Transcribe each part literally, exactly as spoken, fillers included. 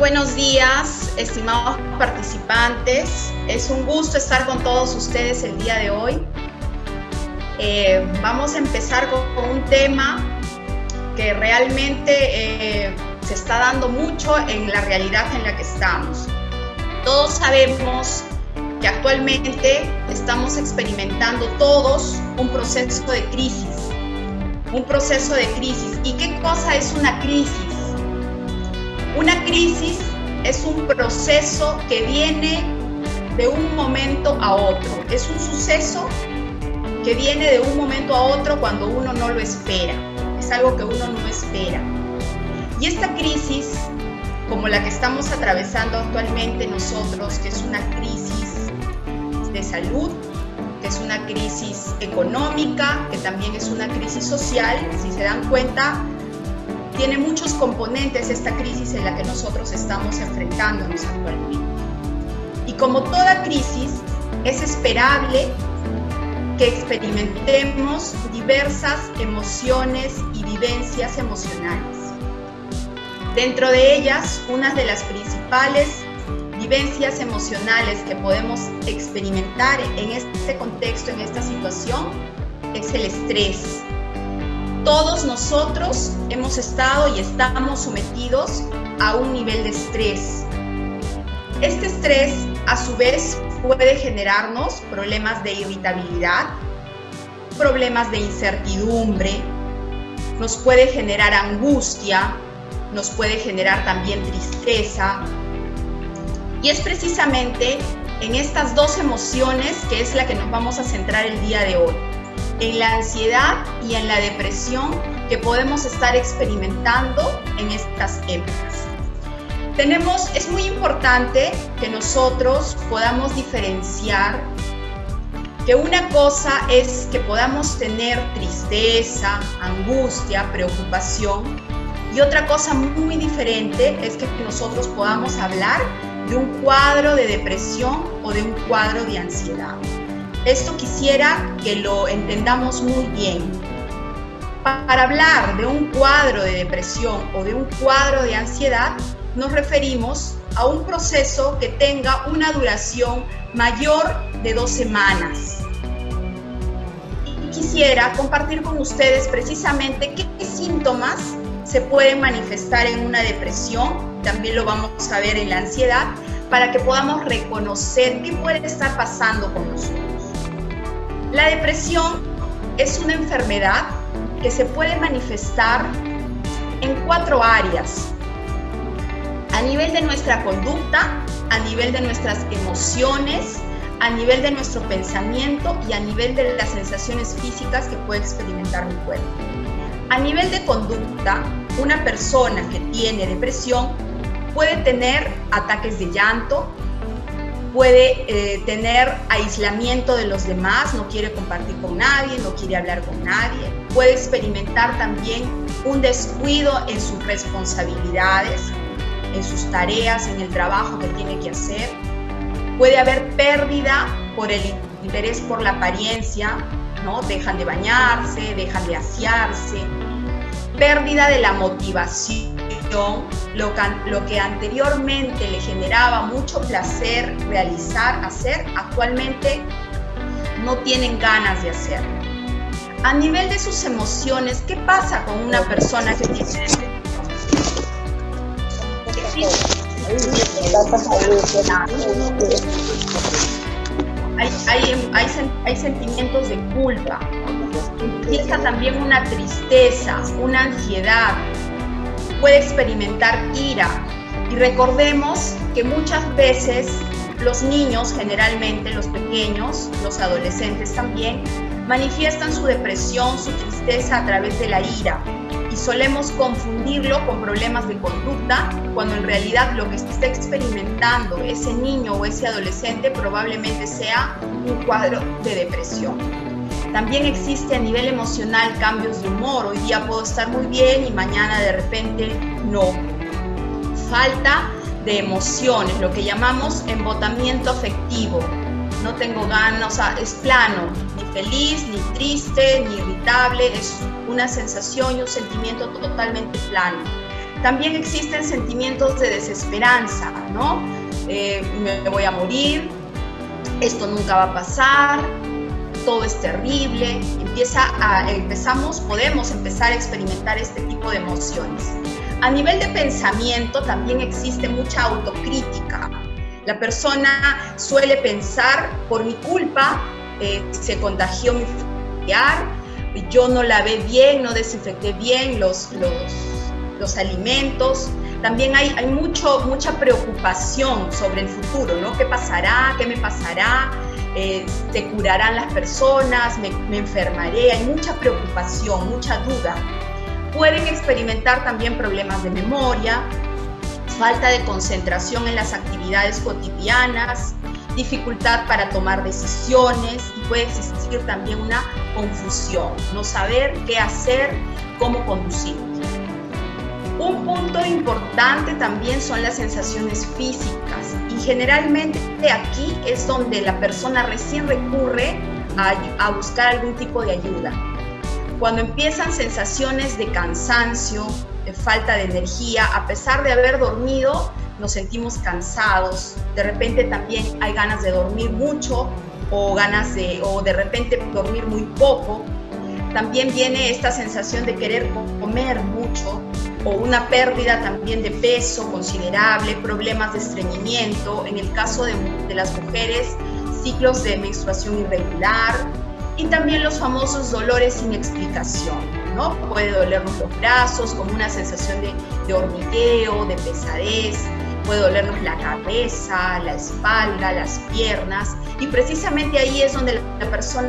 buenos días, estimados participantes. Es un gusto estar con todos ustedes el día de hoy. Eh, vamos a empezar con, con un tema que realmente eh, se está dando mucho en la realidad en la que estamos. Todos sabemos que actualmente estamos experimentando todos un proceso de crisis. Un proceso de crisis. ¿Y qué cosa es una crisis? Una crisis es un proceso que viene de un momento a otro. Es un suceso que viene de un momento a otro cuando uno no lo espera. Es algo que uno no espera. Y esta crisis, como la que estamos atravesando actualmente nosotros, que es una crisis de salud, que es una crisis económica, que también es una crisis social, si se dan cuenta, tiene muchos componentes esta crisis en la que nosotros estamos enfrentándonos actualmente. Y como toda crisis, es esperable que experimentemos diversas emociones y vivencias emocionales. Dentro de ellas, una de las principales vivencias emocionales que podemos experimentar en este contexto, en esta situación, es el estrés. Todos nosotros hemos estado y estamos sometidos a un nivel de estrés. Este estrés, a su vez, puede generarnos problemas de irritabilidad, problemas de incertidumbre, nos puede generar angustia, nos puede generar también tristeza. Y es precisamente en estas dos emociones que es la que nos vamos a centrar el día de hoy. En la ansiedad y en la depresión que podemos estar experimentando en estas épocas. Tenemos, es muy importante que nosotros podamos diferenciar que una cosa es que podamos tener tristeza, angustia, preocupación, y otra cosa muy diferente es que nosotros podamos hablar de un cuadro de depresión o de un cuadro de ansiedad. Esto quisiera que lo entendamos muy bien. Para hablar de un cuadro de depresión o de un cuadro de ansiedad, nos referimos a un proceso que tenga una duración mayor de dos semanas. Y quisiera compartir con ustedes precisamente qué, qué síntomas se pueden manifestar en una depresión, también lo vamos a ver en la ansiedad, para que podamos reconocer qué puede estar pasando con nosotros. La depresión es una enfermedad que se puede manifestar en cuatro áreas: a nivel de nuestra conducta, a nivel de nuestras emociones, a nivel de nuestro pensamiento y a nivel de las sensaciones físicas que puede experimentar mi cuerpo. A nivel de conducta, una persona que tiene depresión puede tener ataques de llanto, puede eh, tener aislamiento de los demás, no quiere compartir con nadie, no quiere hablar con nadie. Puede experimentar también un descuido en sus responsabilidades, en sus tareas, en el trabajo que tiene que hacer. Puede haber pérdida por el interés por la apariencia, ¿no? Dejan de bañarse, dejan de asearse. Pérdida de la motivación. Lo que, lo que anteriormente le generaba mucho placer realizar, hacer, actualmente no tienen ganas de hacerlo. A nivel de sus emociones, ¿qué pasa con una persona que tiene depresión? Hay, hay, hay, hay sentimientos de culpa, empieza también una tristeza, una ansiedad, puede experimentar ira. Y recordemos que muchas veces los niños, generalmente los pequeños, los adolescentes también, manifiestan su depresión, su tristeza a través de la ira, y solemos confundirlo con problemas de conducta, cuando en realidad lo que está experimentando ese niño o ese adolescente probablemente sea un cuadro de depresión. También existe a nivel emocional cambios de humor. Hoy día puedo estar muy bien y mañana de repente no. Falta de emociones, lo que llamamos embotamiento afectivo. No tengo ganas, o sea, es plano, ni feliz, ni triste, ni irritable. Es una sensación y un sentimiento totalmente plano. También existen sentimientos de desesperanza, ¿no? Eh, me voy a morir, esto nunca va a pasar, todo es terrible. Empieza a, empezamos, podemos empezar a experimentar este tipo de emociones. A nivel de pensamiento también existe mucha autocrítica. La persona suele pensar, por mi culpa, eh, se contagió mi familiar, yo no lavé bien, no desinfecté bien los... los los alimentos. También hay, hay mucho, mucha preocupación sobre el futuro, ¿no? ¿Qué pasará? ¿Qué me pasará? Eh, ¿Se curarán las personas? ¿Me, me enfermaré? Hay mucha preocupación, mucha duda. Pueden experimentar también problemas de memoria, falta de concentración en las actividades cotidianas, dificultad para tomar decisiones, y puede existir también una confusión, no saber qué hacer, cómo conducir. Un punto importante también son las sensaciones físicas, y generalmente aquí es donde la persona recién recurre a, a buscar algún tipo de ayuda. Cuando empiezan sensaciones de cansancio, de falta de energía, a pesar de haber dormido, nos sentimos cansados. De repente también hay ganas de dormir mucho o, ganas de, o de repente dormir muy poco. También viene esta sensación de querer comer mucho, o una pérdida también de peso considerable, problemas de estreñimiento, en el caso de, de las mujeres, ciclos de menstruación irregular, y también los famosos dolores sin explicación, ¿no? Puede dolernos los brazos, como una sensación de, de hormigueo, de pesadez, puede dolernos la cabeza, la espalda, las piernas, y precisamente ahí es donde la persona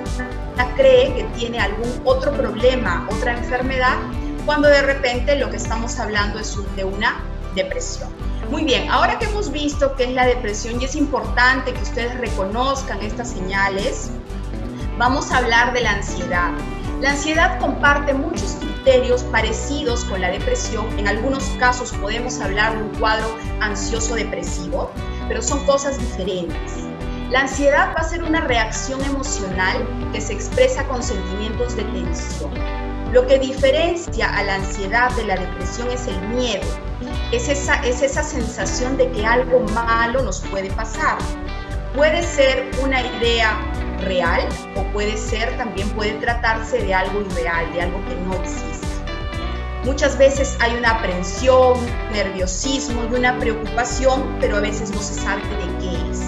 cree que tiene algún otro problema, otra enfermedad, cuando de repente lo que estamos hablando es de una depresión. Muy bien, ahora que hemos visto qué es la depresión y es importante que ustedes reconozcan estas señales, vamos a hablar de la ansiedad. La ansiedad comparte muchos criterios parecidos con la depresión. En algunos casos podemos hablar de un cuadro ansioso-depresivo, pero son cosas diferentes. La ansiedad va a ser una reacción emocional que se expresa con sentimientos de tensión. Lo que diferencia a la ansiedad de la depresión es el miedo, es esa, es esa sensación de que algo malo nos puede pasar. Puede ser una idea real o puede ser, también puede tratarse de algo irreal, de algo que no existe. Muchas veces hay una aprensión, nerviosismo y una preocupación, pero a veces no se sabe de qué es.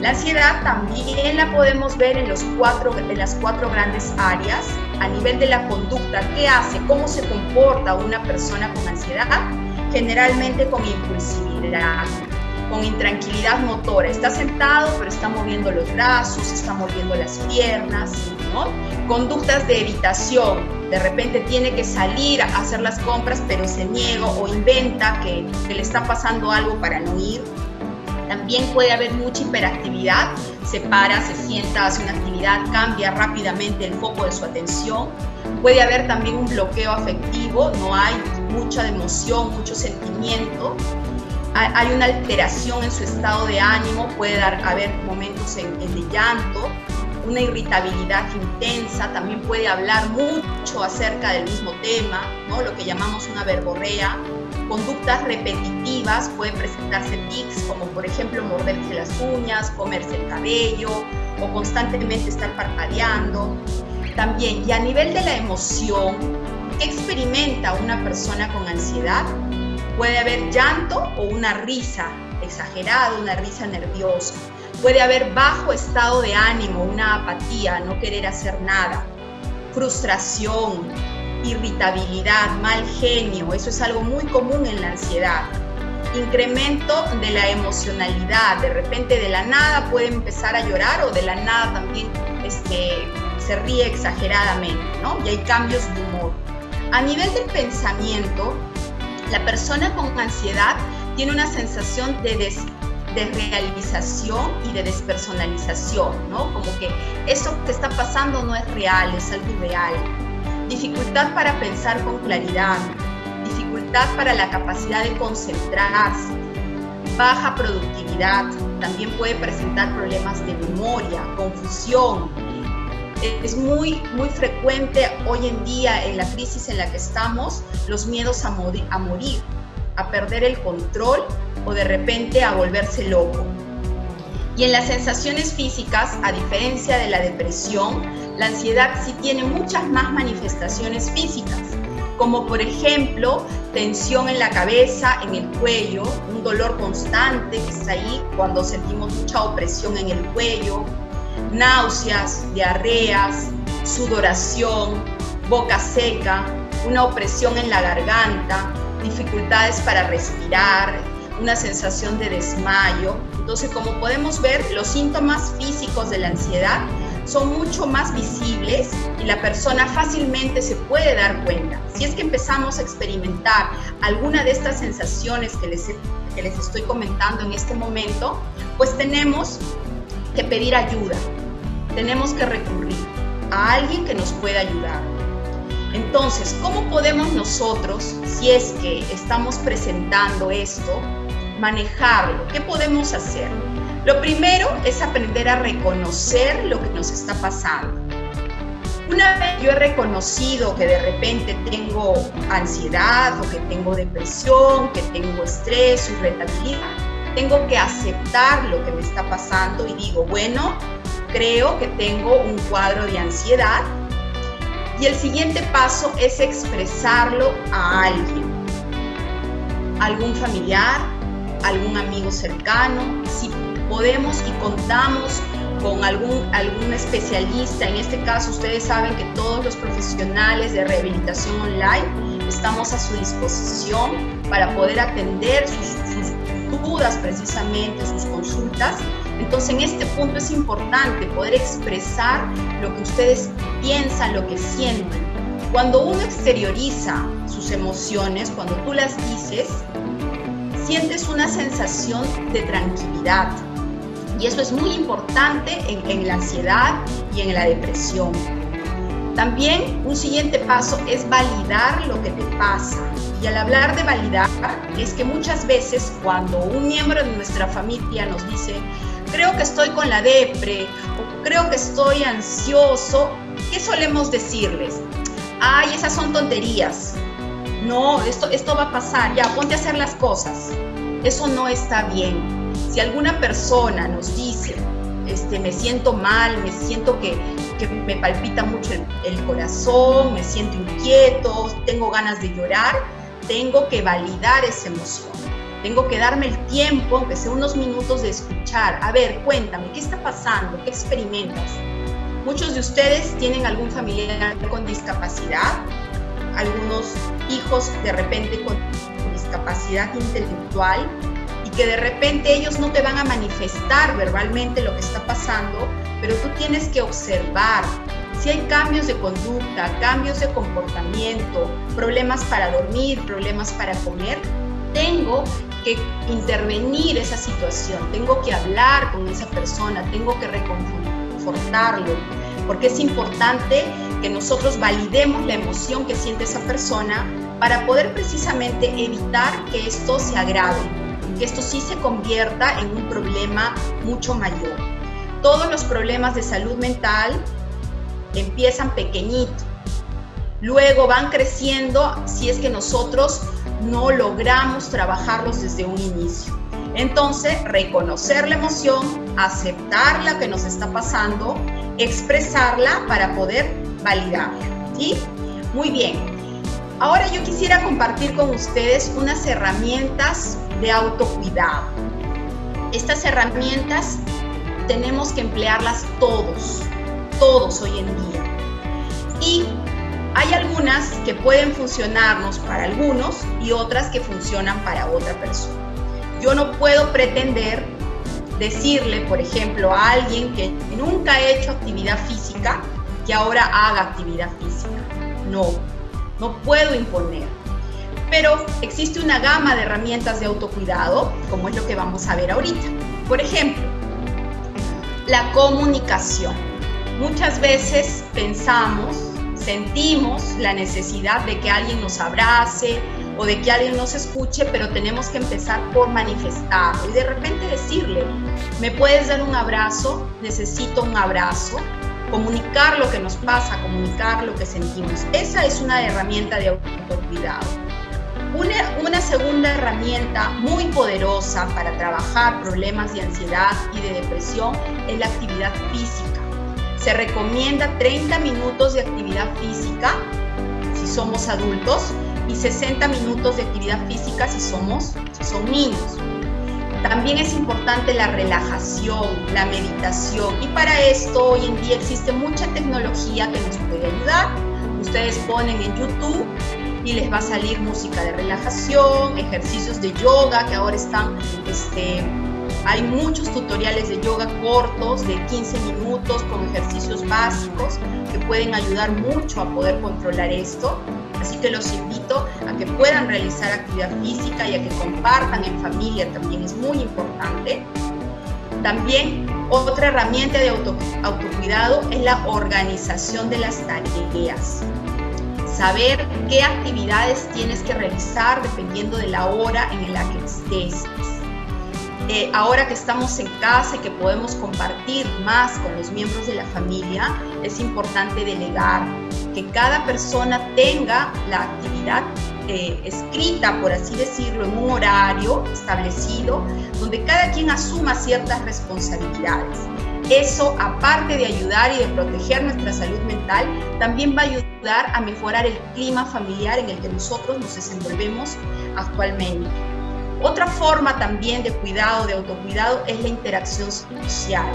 La ansiedad también la podemos ver en, los cuatro, en las cuatro grandes áreas. A nivel de la conducta, ¿qué hace? ¿Cómo se comporta una persona con ansiedad? Generalmente con impulsividad, con intranquilidad motora. Está sentado, pero está moviendo los brazos, está moviendo las piernas, ¿no? Conductas de evitación. De repente tiene que salir a hacer las compras, pero se niega o inventa que, que le está pasando algo para no ir. También puede haber mucha hiperactividad, se para, se sienta, hace una actividad, cambia rápidamente el foco de su atención. Puede haber también un bloqueo afectivo, no hay mucha emoción, mucho sentimiento. Hay una alteración en su estado de ánimo, puede dar, haber momentos en, en de llanto, una irritabilidad intensa, también puede hablar mucho acerca del mismo tema, ¿no? Lo que llamamos una verborrea. Conductas repetitivas, pueden presentarse tics, como por ejemplo morderse las uñas, comerse el cabello o constantemente estar parpadeando. También, y a nivel de la emoción, ¿qué experimenta una persona con ansiedad? Puede haber llanto o una risa exagerada, una risa nerviosa. Puede haber bajo estado de ánimo, una apatía, no querer hacer nada, frustración, irritabilidad, mal genio. Eso es algo muy común en la ansiedad. Incremento de la emocionalidad, de repente de la nada puede empezar a llorar o de la nada también este, se ríe exageradamente, ¿no? Y hay cambios de humor. A nivel del pensamiento, la persona con ansiedad tiene una sensación de des desrealización y de despersonalización, ¿no? Como que eso que está pasando no es real, es algo irreal. Dificultad para pensar con claridad, dificultad para la capacidad de concentrarse, baja productividad, también puede presentar problemas de memoria, confusión. Es muy, muy frecuente hoy en día en la crisis en la que estamos los miedos a morir, a morir. a perder el control o de repente a volverse loco. Y en las sensaciones físicas, a diferencia de la depresión, la ansiedad sí tiene muchas más manifestaciones físicas, como por ejemplo tensión en la cabeza, en el cuello, un dolor constante que está ahí cuando sentimos mucha opresión en el cuello, náuseas, diarreas, sudoración, boca seca, una opresión en la garganta, dificultades para respirar, una sensación de desmayo. Entonces, como podemos ver, los síntomas físicos de la ansiedad son mucho más visibles y la persona fácilmente se puede dar cuenta. Si es que empezamos a experimentar alguna de estas sensaciones que les, que les estoy comentando en este momento, pues tenemos que pedir ayuda, tenemos que recurrir a alguien que nos pueda ayudar. Entonces, ¿cómo podemos nosotros, si es que estamos presentando esto, manejarlo? ¿Qué podemos hacer? Lo primero es aprender a reconocer lo que nos está pasando. Una vez yo he reconocido que de repente tengo ansiedad o que tengo depresión, que tengo estrés, irritabilidad, tengo que aceptar lo que me está pasando y digo, bueno, creo que tengo un cuadro de ansiedad. Y el siguiente paso es expresarlo a alguien, algún familiar, algún amigo cercano, si podemos y contamos con algún, algún especialista. En este caso, ustedes saben que todos los profesionales de rehabilitación online estamos a su disposición para poder atender sus, sus dudas, precisamente sus consultas. Entonces, en este punto es importante poder expresar lo que ustedes piensan, lo que sienten. Cuando uno exterioriza sus emociones, cuando tú las dices, sientes una sensación de tranquilidad. Y eso es muy importante en, en la ansiedad y en la depresión. También un siguiente paso es validar lo que te pasa. Y al hablar de validar, es que muchas veces cuando un miembro de nuestra familia nos dice, creo que estoy con la depre, o creo que estoy ansioso, ¿qué solemos decirles? Ay, esas son tonterías. No, esto, esto va a pasar, ya, ponte a hacer las cosas. Eso no está bien. Si alguna persona nos dice, este, me siento mal, me siento que, que me palpita mucho el, el corazón, me siento inquieto, tengo ganas de llorar, tengo que validar esa emoción. Tengo que darme el tiempo, aunque sea unos minutos, de escuchar. A ver, cuéntame, ¿qué está pasando? ¿Qué experimentas? Muchos de ustedes tienen algún familiar con discapacidad, algunos hijos de repente con discapacidad intelectual, y que de repente ellos no te van a manifestar verbalmente lo que está pasando, pero tú tienes que observar si hay cambios de conducta, cambios de comportamiento, problemas para dormir, problemas para comer. Tengo que intervenir esa situación, tengo que hablar con esa persona, tengo que reconfortarlo, porque es importante que nosotros validemos la emoción que siente esa persona para poder precisamente evitar que esto se agrave, que esto sí se convierta en un problema mucho mayor. Todos los problemas de salud mental empiezan pequeñitos, luego van creciendo si es que nosotros no logramos trabajarlos desde un inicio. Entonces, reconocer la emoción, aceptar la que nos está pasando, expresarla para poder validarla, ¿sí? Muy bien. Ahora yo quisiera compartir con ustedes unas herramientas de autocuidado. Estas herramientas tenemos que emplearlas todos, todos hoy en día. Y hay algunas que pueden funcionarnos para algunos y otras que funcionan para otra persona. Yo no puedo pretender decirle, por ejemplo, a alguien que nunca ha hecho actividad física que ahora haga actividad física. No, no puedo imponer. Pero existe una gama de herramientas de autocuidado, como es lo que vamos a ver ahorita. Por ejemplo, la comunicación. Muchas veces pensamos, sentimos la necesidad de que alguien nos abrace o de que alguien nos escuche, pero tenemos que empezar por manifestarlo y de repente decirle, ¿me puedes dar un abrazo? Necesito un abrazo. Comunicar lo que nos pasa, comunicar lo que sentimos. Esa es una herramienta de autocuidado. Una, una segunda herramienta muy poderosa para trabajar problemas de ansiedad y de depresión es la actividad física. Se recomienda treinta minutos de actividad física si somos adultos y sesenta minutos de actividad física si somos, si son niños. También es importante la relajación, la meditación, y para esto hoy en día existe mucha tecnología que nos puede ayudar. Ustedes ponen en YouTube y les va a salir música de relajación, ejercicios de yoga, que ahora están, este, hay muchos tutoriales de yoga cortos de quince minutos con ejercicios básicos que pueden ayudar mucho a poder controlar esto. Así que los invito a que puedan realizar actividad física y a que compartan en familia, también es muy importante. También otra herramienta de auto, autocuidado es la organización de las tareas. Saber qué actividades tienes que realizar dependiendo de la hora en la que estés. Eh, ahora que estamos en casa y que podemos compartir más con los miembros de la familia, es importante delegar, que cada persona tenga la actividad eh, escrita, por así decirlo, en un horario establecido, donde cada quien asuma ciertas responsabilidades. Eso, aparte de ayudar y de proteger nuestra salud mental, también va a ayudar a mejorar el clima familiar en el que nosotros nos desenvolvemos actualmente. Otra forma también de cuidado, de autocuidado, es la interacción social.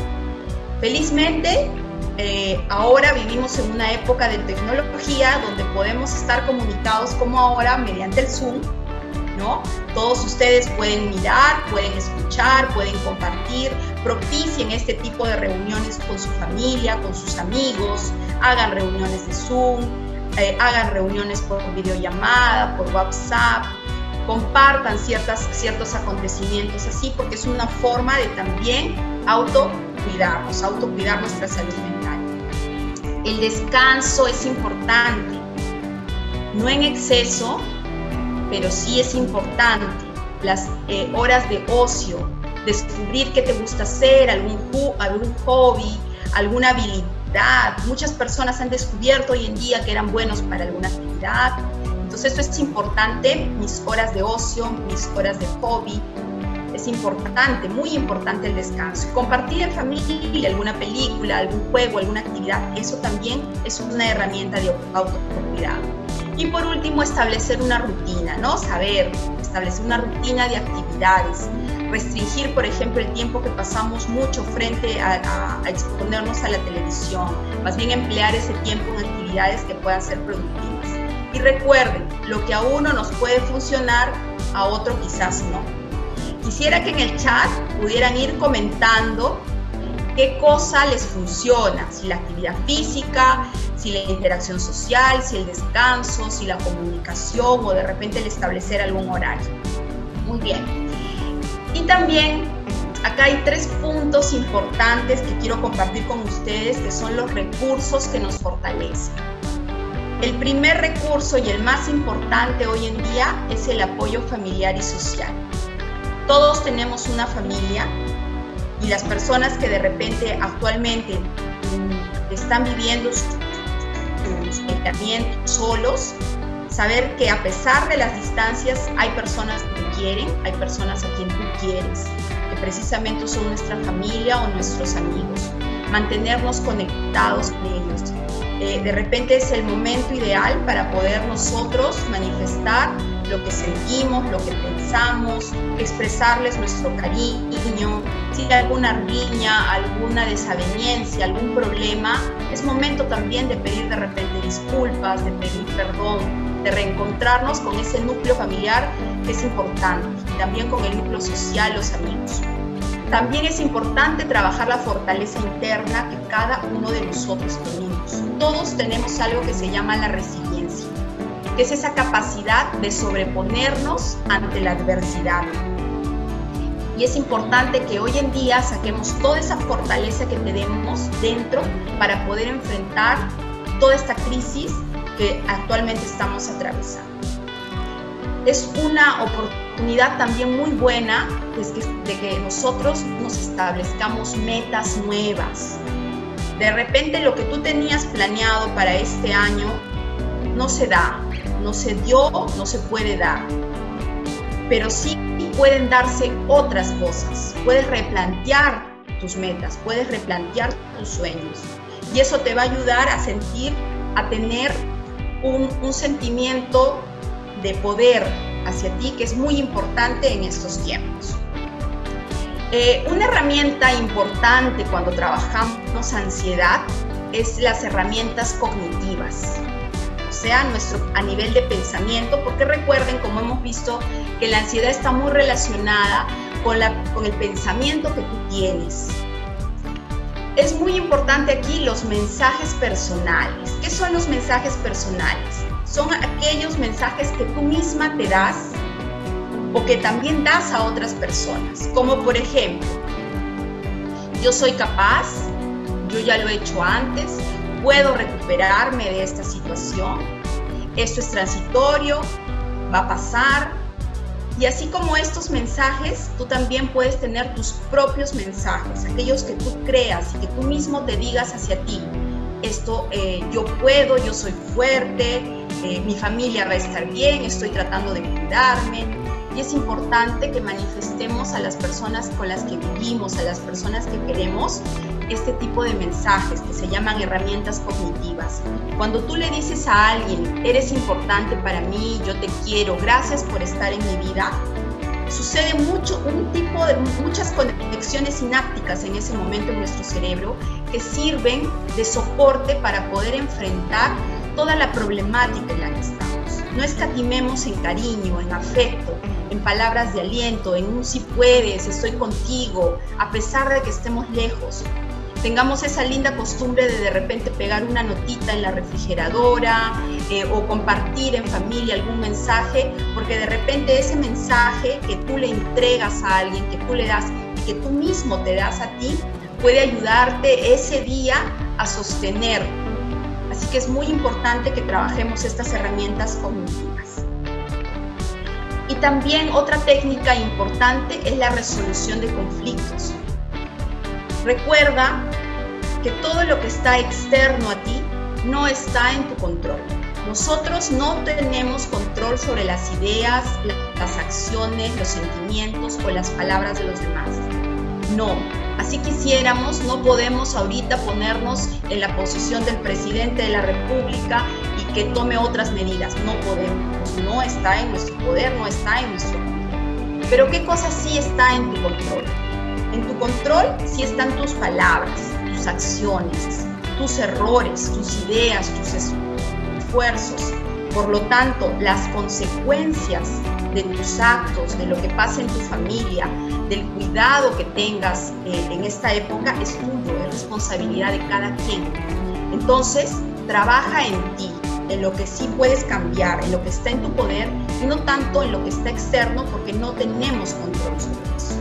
Felizmente, eh, ahora vivimos en una época de tecnología donde podemos estar comunicados como ahora mediante el Zoom, ¿no? Todos ustedes pueden mirar, pueden escuchar, pueden compartir, propicien este tipo de reuniones con su familia, con sus amigos, hagan reuniones de Zoom, eh, hagan reuniones por videollamada, por WhatsApp, compartan ciertas, ciertos acontecimientos así, porque es una forma de también autocuidarnos, autocuidar nuestra salud mental. El descanso es importante, no en exceso, pero sí es importante las eh, horas de ocio, descubrir qué te gusta hacer, algún, algún hobby, alguna habilidad. Muchas personas han descubierto hoy en día que eran buenos para alguna actividad. Entonces esto es importante, mis horas de ocio, mis horas de hobby. Es importante, muy importante el descanso. Compartir en familia alguna película, algún juego, alguna actividad, eso también es una herramienta de autocuidado. Y por último, establecer una rutina, ¿no? Saber, establecer una rutina de actividades, restringir, por ejemplo, el tiempo que pasamos mucho frente a, a, a exponernos a la televisión, más bien emplear ese tiempo en actividades que puedan ser productivas. Y recuerden, lo que a uno nos puede funcionar, a otro quizás no. Quisiera que en el chat pudieran ir comentando qué cosa les funciona, si la actividad física, si la interacción social, si el descanso, si la comunicación o de repente el establecer algún horario. Muy bien. Y también acá hay tres puntos importantes que quiero compartir con ustedes, que son los recursos que nos fortalecen. El primer recurso y el más importante hoy en día es el apoyo familiar y social. Todos tenemos una familia y las personas que de repente actualmente están viviendo su aislamiento solos, saber que a pesar de las distancias hay personas que te quieren, hay personas a quien tú quieres, que precisamente son nuestra familia o nuestros amigos, mantenernos conectados con ellos. Eh, de repente es el momento ideal para poder nosotros manifestar lo que sentimos, lo que pensamos, expresarles nuestro cariño. Si hay alguna riña, alguna desaveniencia, algún problema, es momento también de pedir de repente disculpas, de pedir perdón, de reencontrarnos con ese núcleo familiar que es importante, y también con el núcleo social, los amigos. También es importante trabajar la fortaleza interna que cada uno de nosotros tenemos. Todos tenemos algo que se llama la resiliencia, que es esa capacidad de sobreponernos ante la adversidad. Y es importante que hoy en día saquemos toda esa fortaleza que tenemos dentro para poder enfrentar toda esta crisis que actualmente estamos atravesando. Es una oportunidad también muy buena de que nosotros nos establezcamos metas nuevas. De repente lo que tú tenías planeado para este año no se da, no se dio, no se puede dar. Pero sí pueden darse otras cosas. Puedes replantear tus metas, puedes replantear tus sueños. Y eso te va a ayudar a sentir, a tener un, un sentimiento de poder hacia ti, que es muy importante en estos tiempos. Eh, una herramienta importante cuando trabajamos ansiedad es las herramientas cognitivas, o sea, nuestro, a nivel de pensamiento, porque recuerden, como hemos visto, que la ansiedad está muy relacionada con, la, con el pensamiento que tú tienes. Es muy importante aquí los mensajes personales. ¿Qué son los mensajes personales? Son aquellos mensajes que tú misma te das o que también das a otras personas. Como por ejemplo, yo soy capaz, yo ya lo he hecho antes, puedo recuperarme de esta situación, esto es transitorio, va a pasar. Y así como estos mensajes, tú también puedes tener tus propios mensajes, aquellos que tú creas y que tú mismo te digas hacia ti. Esto eh, yo puedo, yo soy fuerte, eh, mi familia va a estar bien, estoy tratando de cuidarme. Y es importante que manifestemos a las personas con las que vivimos, a las personas que queremos, este tipo de mensajes que se llaman herramientas cognitivas. Cuando tú le dices a alguien, eres importante para mí, yo te quiero, gracias por estar en mi vida, sucede mucho, un tipo de muchas conexiones sinápticas en ese momento en nuestro cerebro que sirven de soporte para poder enfrentar toda la problemática en la que estamos. No escatimemos en cariño, en afecto, en palabras de aliento, en un si puedes, estoy contigo, a pesar de que estemos lejos. Tengamos esa linda costumbre de de repente pegar una notita en la refrigeradora eh, o compartir en familia algún mensaje, porque de repente ese mensaje que tú le entregas a alguien, que tú le das y que tú mismo te das a ti, puede ayudarte ese día a sostener. Así que es muy importante que trabajemos estas herramientas cognitivas. Y también otra técnica importante es la resolución de conflictos. Recuerda que todo lo que está externo a ti no está en tu control. Nosotros no tenemos control sobre las ideas, las acciones, los sentimientos o las palabras de los demás. No. Así quisiéramos, no podemos ahorita ponernos en la posición del presidente de la República y que tome otras medidas. No podemos, no está en nuestro poder, no está en nuestro control. Pero ¿qué cosa sí está en tu control? En tu control sí están tus palabras, tus acciones, tus errores, tus ideas, tus esfuerzos. Por lo tanto, las consecuencias de tus actos, de lo que pasa en tu familia, del cuidado que tengas eh, en esta época, es tuyo, es responsabilidad de cada quien. Entonces, trabaja en ti, en lo que sí puedes cambiar, en lo que está en tu poder, y no tanto en lo que está externo, porque no tenemos control sobre eso.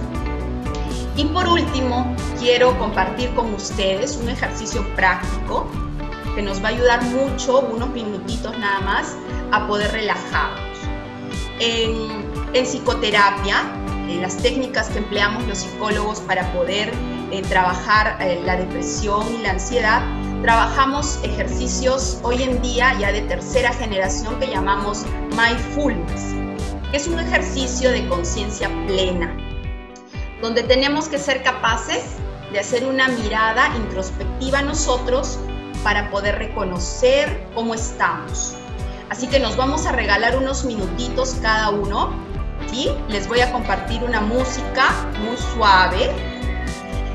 Y por último, quiero compartir con ustedes un ejercicio práctico que nos va a ayudar mucho, unos minutitos nada más, a poder relajarnos. En, en psicoterapia, en las técnicas que empleamos los psicólogos para poder eh, trabajar eh, la depresión y la ansiedad, trabajamos ejercicios hoy en día ya de tercera generación que llamamos mindfulness. Es un ejercicio de conciencia plena, donde tenemos que ser capaces de hacer una mirada introspectiva a nosotros para poder reconocer cómo estamos. Así que nos vamos a regalar unos minutitos cada uno y les voy a compartir una música muy suave.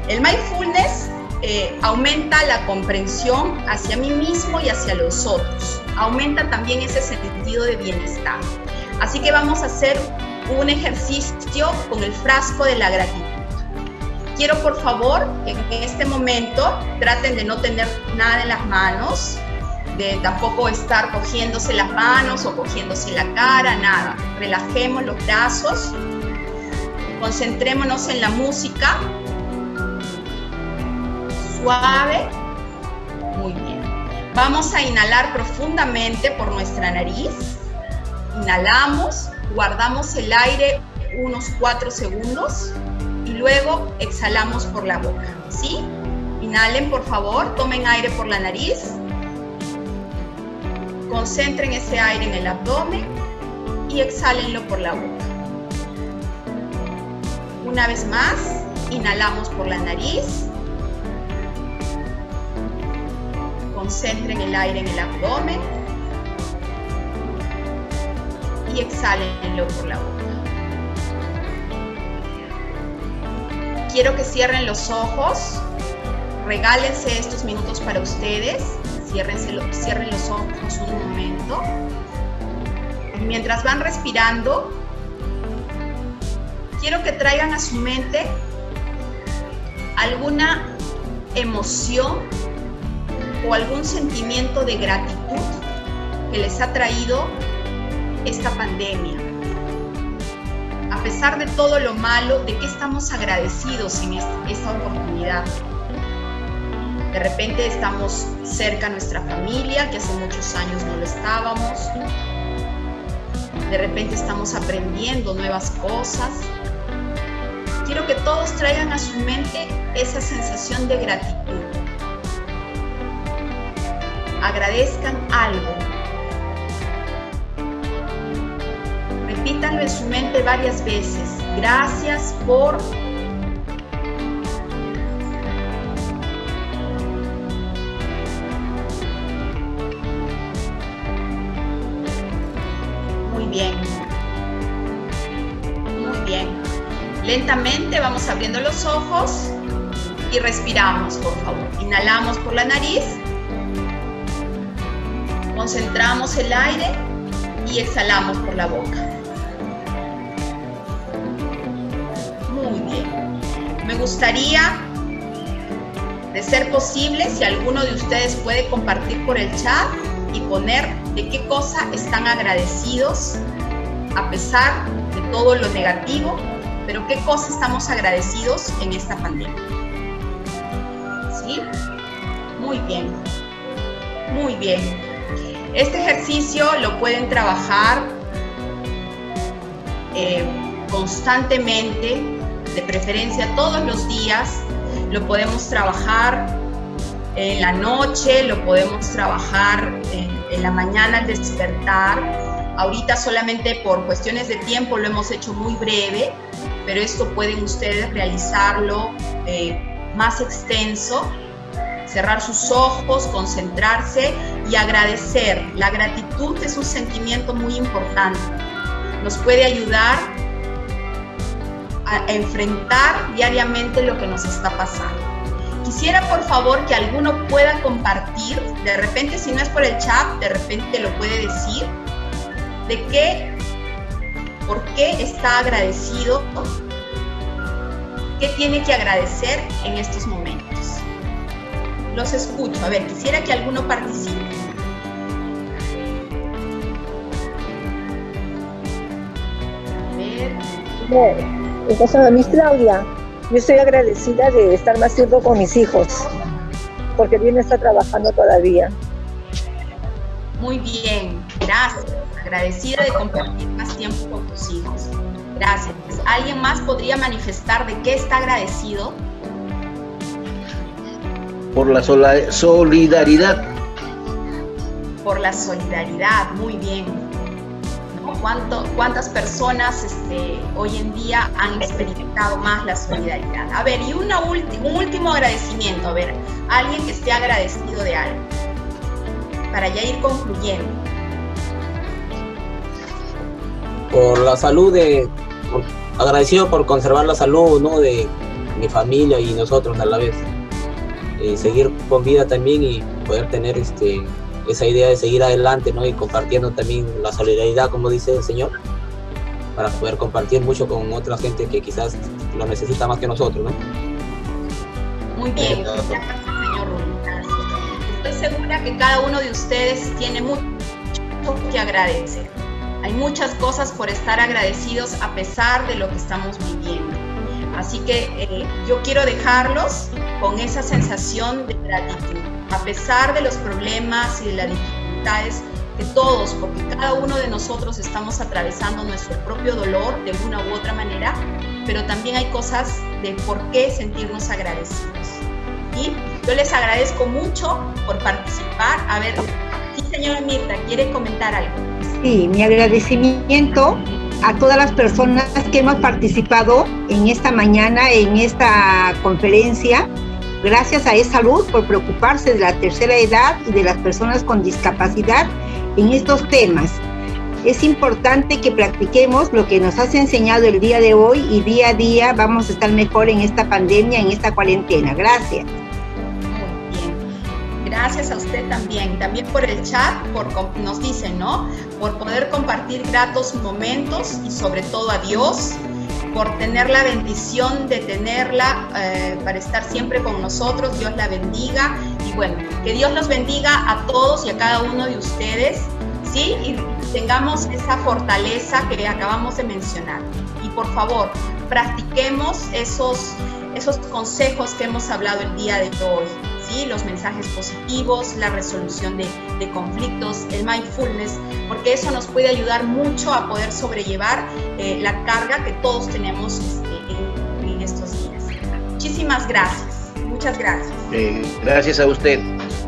El mindfulness eh, aumenta la comprensión hacia mí mismo y hacia los otros. Aumenta también ese sentido de bienestar. Así que vamos a hacer un ejercicio con el frasco de la gratitud. Quiero por favor que en este momento traten de no tener nada en las manos, de tampoco estar cogiéndose las manos o cogiéndose la cara, nada. Relajemos los brazos, concentrémonos en la música. Suave, muy bien. Vamos a inhalar profundamente por nuestra nariz. Inhalamos, guardamos el aire unos cuatro segundos. Luego exhalamos por la boca, ¿sí? Inhalen por favor, tomen aire por la nariz. Concentren ese aire en el abdomen y exhálenlo por la boca. Una vez más, inhalamos por la nariz. Concentren el aire en el abdomen y exhálenlo por la boca. Quiero que cierren los ojos. Regálense estos minutos para ustedes. Cierren los ojos un momento. Mientras van respirando, quiero que traigan a su mente alguna emoción o algún sentimiento de gratitud que les ha traído esta pandemia. A pesar de todo lo malo, ¿de qué estamos agradecidos en esta oportunidad? De repente estamos cerca a nuestra familia, que hace muchos años no lo estábamos. De repente estamos aprendiendo nuevas cosas. Quiero que todos traigan a su mente esa sensación de gratitud. Agradezcan algo. Repítanlo en su mente varias veces. Gracias por... Lentamente vamos abriendo los ojos y respiramos, por favor. Inhalamos por la nariz, concentramos el aire y exhalamos por la boca. Muy bien. Me gustaría, de ser posible, si alguno de ustedes puede compartir por el chat y poner de qué cosa están agradecidos a pesar de todo lo negativo. Pero ¿qué cosa estamos agradecidos en esta pandemia? ¿Sí? Muy bien. Muy bien. Este ejercicio lo pueden trabajar eh, constantemente, de preferencia todos los días. Lo podemos trabajar en la noche, lo podemos trabajar en, en la mañana al despertar. Ahorita solamente por cuestiones de tiempo lo hemos hecho muy breve, pero esto pueden ustedes realizarlo eh, más extenso, cerrar sus ojos, concentrarse y agradecer. La gratitud es un sentimiento muy importante. Nos puede ayudar a enfrentar diariamente lo que nos está pasando. Quisiera, por favor, que alguno pueda compartir, de repente si no es por el chat, de repente lo puede decir, de qué, por qué está agradecido, qué tiene que agradecer en estos momentos. Los escucho. A ver, quisiera que alguno participe. A ver. En caso de mí, Claudia, yo estoy agradecida de estar más tiempo con mis hijos, porque bien está trabajando todavía. Muy bien, gracias. Agradecida de compartir más tiempo con tus hijos. Gracias. ¿Alguien más podría manifestar de qué está agradecido? Por la solidaridad. Por la solidaridad, muy bien. ¿No? ¿Cuánto, ¿Cuántas personas este, hoy en día han experimentado más la solidaridad? A ver, y una ulti, un último agradecimiento. A ver, alguien que esté agradecido de algo. Para ya ir concluyendo. Por la salud, de, por, agradecido por conservar la salud, ¿no?, de mi familia y nosotros a la vez. Eh, seguir con vida también y poder tener este, esa idea de seguir adelante, ¿no?, y compartiendo también la solidaridad, como dice el Señor, para poder compartir mucho con otra gente que quizás lo necesita más que nosotros, ¿no? Muy bien, gracias, señor Rubén. Estoy segura que cada uno de ustedes tiene mucho que agradecer. Hay muchas cosas por estar agradecidos a pesar de lo que estamos viviendo. Así que eh, yo quiero dejarlos con esa sensación de gratitud. A pesar de los problemas y de las dificultades que todos, porque cada uno de nosotros estamos atravesando nuestro propio dolor de una u otra manera, pero también hay cosas de por qué sentirnos agradecidos. Y yo les agradezco mucho por participar. A ver, señora Mirta, ¿quiere comentar algo? Sí, mi agradecimiento a todas las personas que hemos participado en esta mañana, en esta conferencia. Gracias a EsSalud por preocuparse de la tercera edad y de las personas con discapacidad en estos temas. Es importante que practiquemos lo que nos has enseñado el día de hoy y día a día vamos a estar mejor en esta pandemia, en esta cuarentena. Gracias. Gracias a usted también, también por el chat, por, nos dicen, ¿no? Por poder compartir gratos momentos y sobre todo a Dios, por tener la bendición de tenerla eh, para estar siempre con nosotros. Dios la bendiga y bueno, que Dios los bendiga a todos y a cada uno de ustedes, ¿sí? Y tengamos esa fortaleza que acabamos de mencionar. Y por favor, practiquemos esos, esos consejos que hemos hablado el día de hoy. ¿Sí? Los mensajes positivos, la resolución de, de conflictos, el mindfulness, porque eso nos puede ayudar mucho a poder sobrellevar eh, la carga que todos tenemos este, en, en estos días. Muchísimas gracias, muchas gracias. Eh, gracias a usted.